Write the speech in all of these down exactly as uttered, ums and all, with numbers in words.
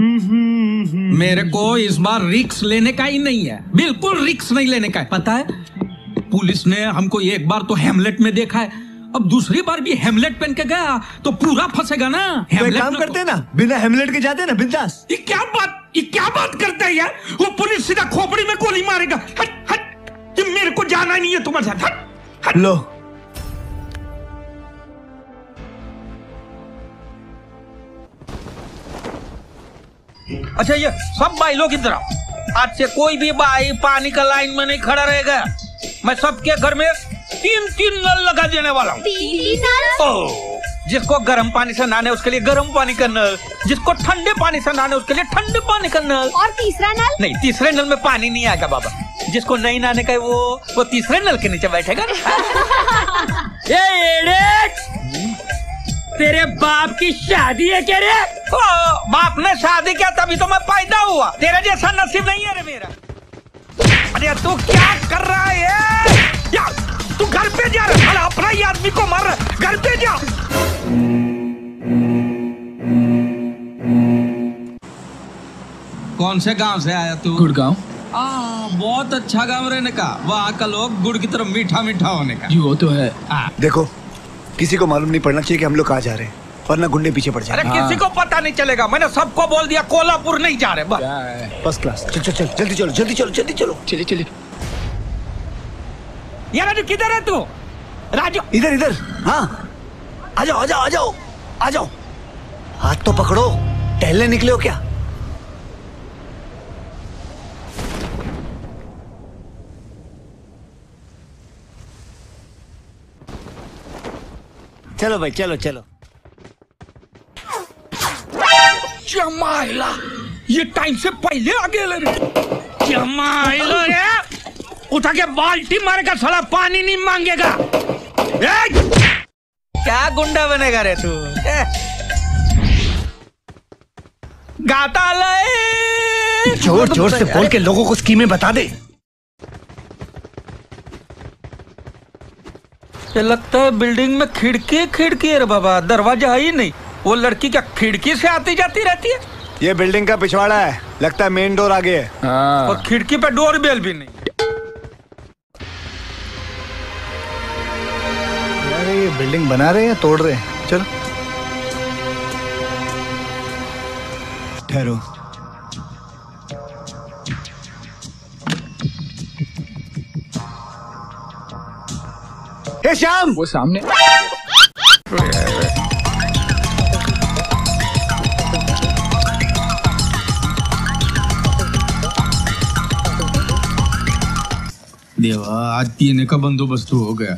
मेरे को इस बार रिस्क लेने का ही नहीं है, बिल्कुल रिस्क नहीं लेने का है। पता है पुलिस ने हमको एक बार तो हेमलेट में देखा है, अब दूसरी बार भी हेमलेट पहन के गया तो पूरा फंसेगा ना। हेमलेट काम करते ना, बिना हेमलेट के जाते ना बिंदास। ये क्या बात ये क्या बात करते हैं यार, वो पुलिस सीधा खोपड़ी में गोली मारेगा। हट हट, मेरे को जाना नहीं है तुम्हारे साथ। हट हट। लो अच्छा ये सब भाई लोग इधर आओ, आज से कोई भी भाई पानी का लाइन में नहीं खड़ा रहेगा। मैं सबके घर में तीन तीन नल लगा देने वाला हूँ। जिसको गर्म पानी से नहाने उसके लिए गर्म पानी का नल, जिसको ठंडे पानी से नहाने उसके लिए ठंडे पानी का नल, और तीसरा नल नहीं, तीसरे नल में पानी नहीं आएगा बाबा। जिसको नहीं नहाने का वो वो तीसरे नल के नीचे बैठेगा। तेरे बाप की शादी है क्या रे? ओ, बाप ने शादी किया तभी तो मैं पैदा हुआ, तेरे जैसा नसीब नहीं है रे मेरा। अरे तू क्या कर रहा है यार, तू घर पे जा रहा है, अपना ही आदमी को मार रहा है, घर पे जा। कौन से गांव से आया तू? गुड़गांव। आ, बहुत अच्छा गांव रहने का, वहाँ का लोग गुड़ की तरफ मीठा मीठा होने का। वो तो है। आ, देखो किसी को मालूम नहीं पड़ना चाहिए कि हम लोग कहाँ जा रहे हैं, वरना गुंडे पीछे पड़ जाएंगे। अरे किसी को पता नहीं चलेगा, मैंने सबको बोल दिया कोल्हापुर नहीं जा रहे। बस फर्स्ट क्लास। चल चल चल जल्दी चलो जल्दी चलो जल्दी चलो चलिए चलिए। ये राजू किधर है तू? राजू इधर इधर। हाँ आ जाओ आ जाओ आ जाओ आ जाओ, हाथ तो पकड़ो, टहलने निकले हो क्या? चलो भाई चलो चलो। जमाइला ये टाइम से पहले आ गए रे। जमाइला रे उठा के बाल्टी मारेगा, साला पानी नहीं मांगेगा। क्या गुंडा बनेगा रे तू? गाता ले जोर जोर से बोल के लोगों को स्कीमें बता दे। ये लगता है बिल्डिंग में खिड़की खिड़की है रे बाबा, दरवाजा है ही नहीं। वो लड़की क्या खिड़की से आती जाती रहती है? ये बिल्डिंग का पिछवाड़ा है, लगता है मेन डोर आगे है, और खिड़की पे डोर बेल भी नहीं। यार ये बिल्डिंग बना रहे हैं तोड़ रहे हैं। चलो ठहरो, ए श्याम वो सामने। देवा आज पीने का बंदोबस्त हो गया।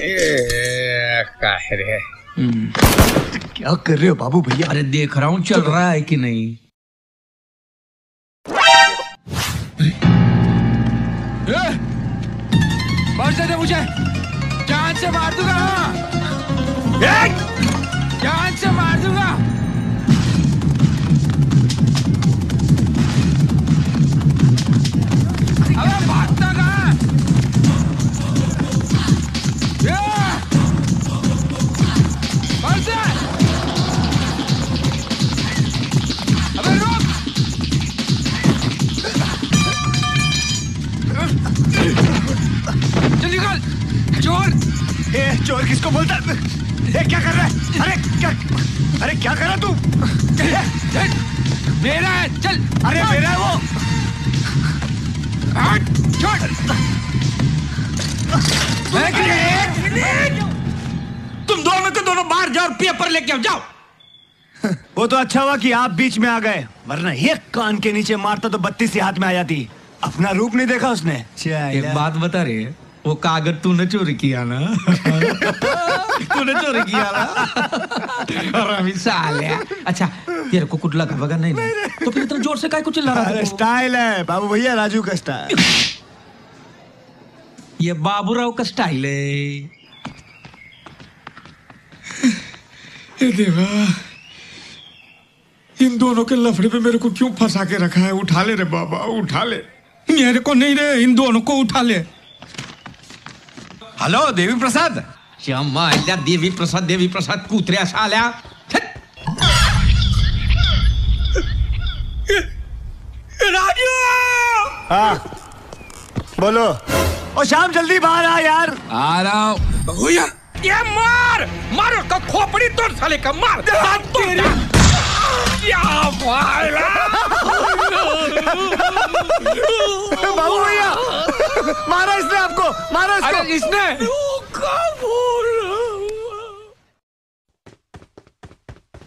ए, क्या कर रहे हो बाबू भैया? अरे देख रहा हूँ चल रहा है कि नहीं। दे मुझे जान से मार दूंगा, जान से मार दूंगा। चोर किसको बोलता है? क्या कर रहा है? अरे क्या अरे क्या कर रहा तू? मेरा है चल। अरे मेरा है वो। तुम दोनों के दोनों बाहर जाओ, पेपर लेके आओ जाओ। वो तो अच्छा हुआ कि आप बीच में आ गए, वरना ये कान के नीचे मारता तो बत्तीस ही हाथ में आ जाती। अपना रूप नहीं देखा उसने। एक बात बता रही है, वो कागज तूने चोरी किया ना? तूने चोरी किया ना? और साले। अच्छा तेरे को कुछ लगा वगैरह नहीं, नहीं तो फिर इतना जोर से काहे कुछ चिल्ला रहा है? स्टाइल है बाबू भैया, राजू का स्टाइल। ये बाबू राव का स्टाइल है। देवा इन दोनों के लफड़े पे मेरे को क्यों फंसा के रखा है? उठा ले रे बाबा उठा ले, मेरे को नहीं रे इन दोनों को उठा ले। हेलो देवी प्रसाद। श्याम देवी प्रसाद देवी प्रसाद कूतरे साला। राजू। हाँ बोलो। ओ शाम जल्दी बाहर आ यार। आ रहा हूँ। ये मार मार उसका खोपड़ी तोड़ साले का मार। क्या बाबू भैया मारा इसने आपको, मारा इसको। अरे इसने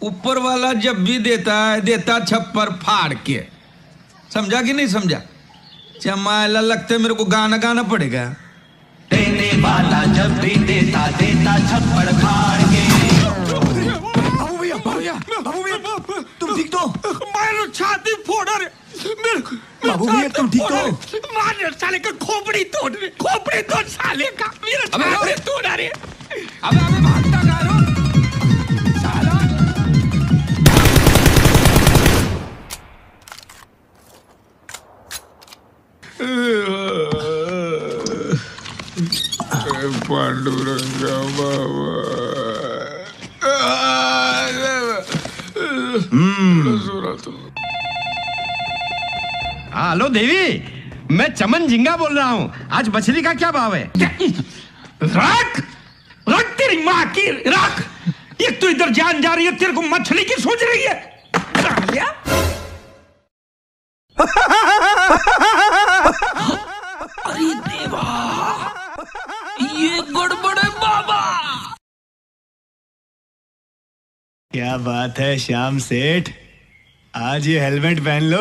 ऊपर वाला जब भी देता है देता छप्पर फाड़ के, समझा कि नहीं समझा? चमाला लगते मेरे को गाना गाना पड़ेगा। देने वाला जब भी देता देता छप्पर फाड़ के। बाबू भैया बाबू भैया बाबू भैया तुम ठीक तो? मेरे छाती फोड़ा रे बाबू भैया, तुम ठीक तो? मार साले का खोपड़ी तोड़ रे, खोपड़ी तोड़ साले का, मेरा छाती तोड़ा रे। अबे अबे भागता का रो पांडुरंगा बाबा। हेलो देवी, मैं चमन झिंगा बोल रहा हूँ। आज मछली का क्या भाव है? रख रख तेरी माँ की रख। एक तो इधर जान जा रही है, तेरे को मछली की सोच रही है। अरे देवा ये गड़बड़ है बाबा। क्या बात है श्याम सेठ, आज ये हेलमेट पहन लो,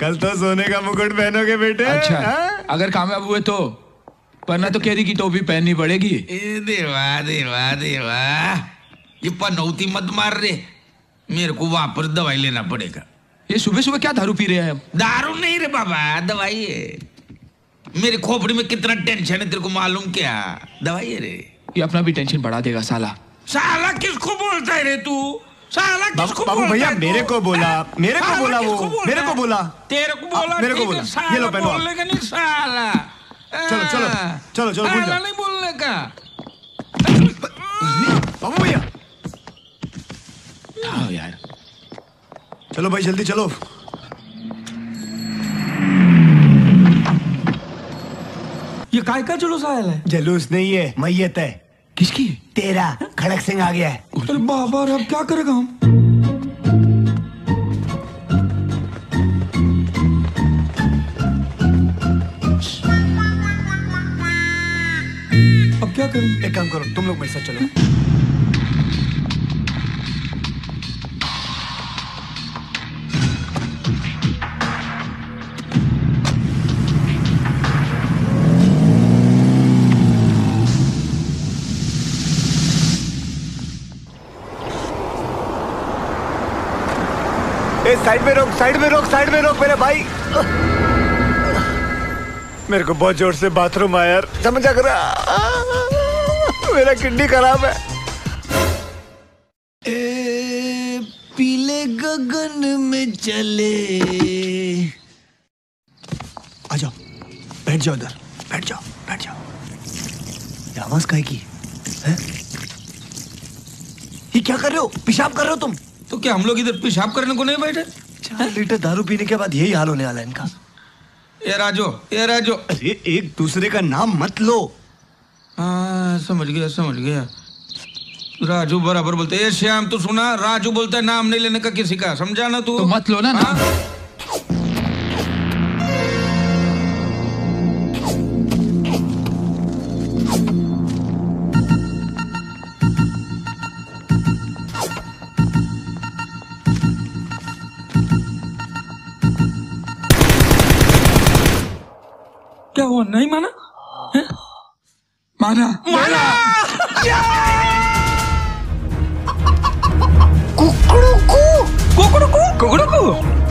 कल तो सोने का मुकुट पहनोगे बेटे। अच्छा हा? अगर कामयाब हुए तो, वरना तो कैरी की टोपी पहननी पड़ेगी। ए देवा देवा देवा ये पनौती मत मार रे, मेरे को वापस दवाई लेना पड़ेगा। ये सुबह सुबह क्या दारू पी रहे हैं? दारू नहीं रे बाबा, दवाई है। मेरी खोपड़ी में कितना टेंशन है तेरे को मालूम क्या? दवाई है रे। ये अपना भी टेंशन बढ़ा देगा साला। साला किसको बोलता है रे तू? साला किसको बोलता है? बाबू भैया मेरे को बोला, मेरे को बोला, वो मेरे को बोला, तेरे को बोला, मेरे को बोला। ये लो पेन, बोलने का नहीं साला। चलो चलो चलो चलो भूल जाओ, नहीं बोलने का। बाबू भैया आओ यार, चलो भाई जल्दी चलो। ये काय का जुलूस आया है? जुलूस नहीं है, मैयत है। किसकी? तेरा। खड़क सिंह आ गया है। अरे बाबा अब क्या करेगा हम? अब क्या करें? एक काम करो तुम लोग मेरे साथ चलो। साइड में रोक, साइड में रोक, साइड में रोक मेरे भाई। मेरे को बहुत जोर से बाथरूम आया यार, समझा कर मेरा किडनी खराब है। ए, पीले गगन में चले। आ जाओ बैठ जाओ, उधर बैठ जाओ, बैठ जाओ। आवाज काहे की है? ये क्या कर रहे हो? पेशाब कर रहे हो तुम? तो क्या हम लोग इधर पेशाब करने को नहीं बैठे? चार लीटर दारू पीने के बाद यही हाल होने वाला है इनका। ए राजो, ए राजो। अरे एक दूसरे का नाम मत लो। हाँ समझ गया समझ गया। राजू बराबर बोलते हैं। श्याम तो सुना, राजू बोलता है नाम नहीं लेने का किसी का, समझा ना तू? तो मत लो ना। हाँ? क्या हुआ, नहीं माना? है? माना माना कुकड़ू कु कुकड़ू कु कुकड़ू कु